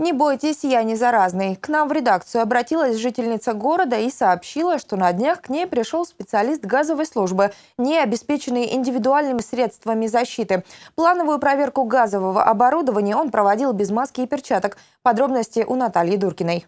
Не бойтесь, я не заразный. К нам в редакцию обратилась жительница города и сообщила, что на днях к ней пришел специалист газовой службы, не обеспеченный индивидуальными средствами защиты. Плановую проверку газового оборудования он проводил без маски и перчаток. Подробности у Натальи Дуркиной.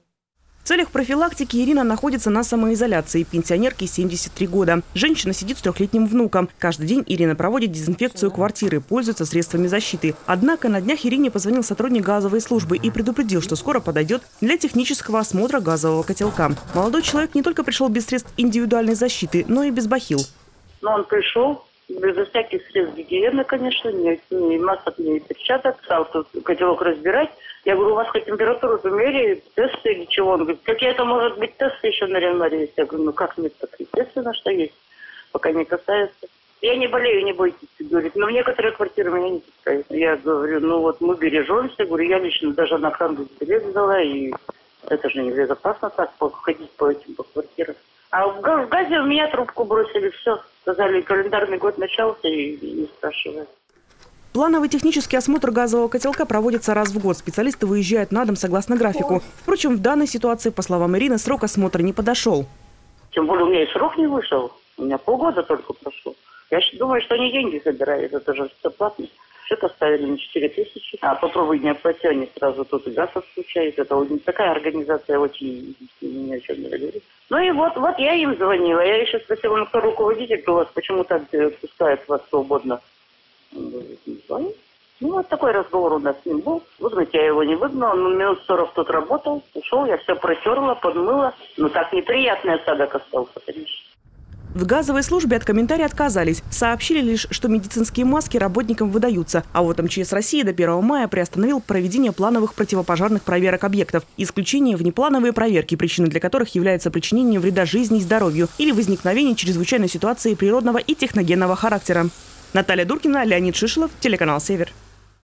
В целях профилактики Ирина находится на самоизоляции. Пенсионерке 73 года. Женщина сидит с трехлетним внуком. Каждый день Ирина проводит дезинфекцию квартиры, пользуется средствами защиты. Однако на днях Ирине позвонил сотрудник газовой службы и предупредил, что скоро подойдет для технического осмотра газового котелка. Молодой человек не только пришел без средств индивидуальной защиты, но и без бахил. Но он пришел безо всяких средств гигиены, конечно, ни масок, ни перчаток. Стал тут котелок разбирать. Я говорю, у вас хоть температуру померили, тесты или чего? Он говорит, какие это, может быть, тесты еще на Нарьян-Маре есть? Я говорю, ну как нет, так естественно, что есть, пока не касается. Я не болею, не бойтесь, говорит, но в некоторые квартиры меня не пускают. Я говорю, ну вот мы бережемся, говорю, я лично даже на кран залезла, и это же небезопасно так, ходить по этим по квартирам. А в газе у меня трубку бросили, все, сказали, календарный год начался, и не спрашивают. Плановый технический осмотр газового котелка проводится раз в год. Специалисты выезжают на дом согласно графику. Впрочем, в данной ситуации, по словам Ирины, срок осмотра не подошел. Тем более у меня и срок не вышел. У меня полгода только прошло. Я думаю, что они деньги собирают. Это же все платно. Что-то ставили на 4000. А попробуй не оплатить, они сразу тут и газ отключают. Это вот такая организация, очень ни о чем не говорит. Ну и вот я им звонила. Я еще спросила, ну кто руководитель, кто вас почему так пускает вас свободно? Ну, вот такой разговор у нас с ним был. Выгнать я его не выгнала, он минут 40 тут работал, ушел, я все протерла, подмыла. Но так неприятный осадок остался, конечно. В газовой службе от комментария отказались. Сообщили лишь, что медицинские маски работникам выдаются. А вот МЧС России до 1 мая приостановил проведение плановых противопожарных проверок объектов. Исключение внеплановые проверки, причины для которых является причинение вреда жизни и здоровью или возникновение чрезвычайной ситуации природного и техногенного характера. Наталья Дуркина, Леонид Шишлов, телеканал «Север».